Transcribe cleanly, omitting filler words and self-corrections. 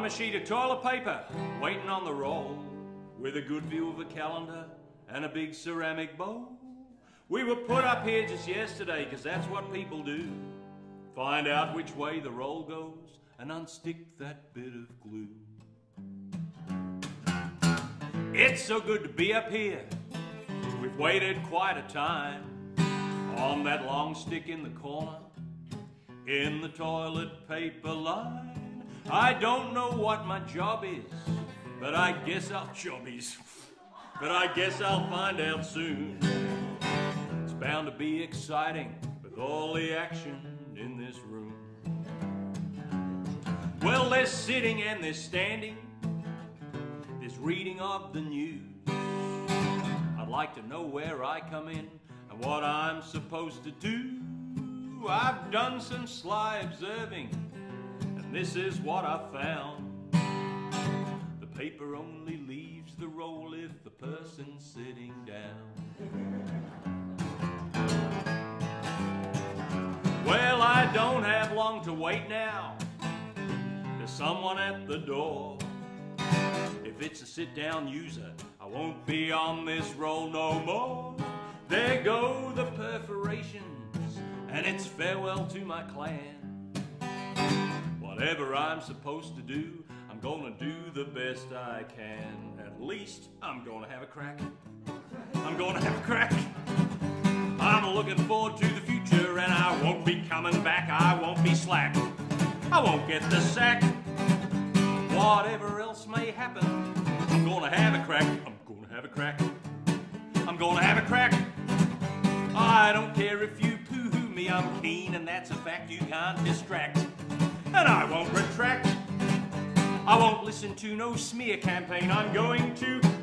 I'm a sheet of toilet paper waiting on the roll, with a good view of a calendar and a big ceramic bowl. We were put up here just yesterday, cause that's what people do. Find out which way the roll goes and unstick that bit of glue. It's so good to be up here. We've waited quite a time on that long stick in the corner, in the toilet paper line. I don't know what my job is, but I guess I'll find out soon. It's bound to be exciting with all the action in this room. Well, there's sitting and there's standing, there's reading of the news. I'd like to know where I come in and what I'm supposed to do. I've done some sly observing, and this is what I found. The paper only leaves the roll if the person's sitting down. Well, I don't have long to wait now. There's someone at the door. If it's a sit-down user, I won't be on this roll no more. There go the perforations, and it's farewell to my clan. Whatever I'm supposed to do, I'm gonna do the best I can. At least I'm gonna have a crack. I'm looking forward to the future, and I won't be coming back. I won't be slack. I won't get the sack. Whatever else may happen, I'm gonna have a crack. I don't care if you I'm keen, and that's a fact you can't distract. And I won't retract. I won't listen to no smear campaign. I'm going to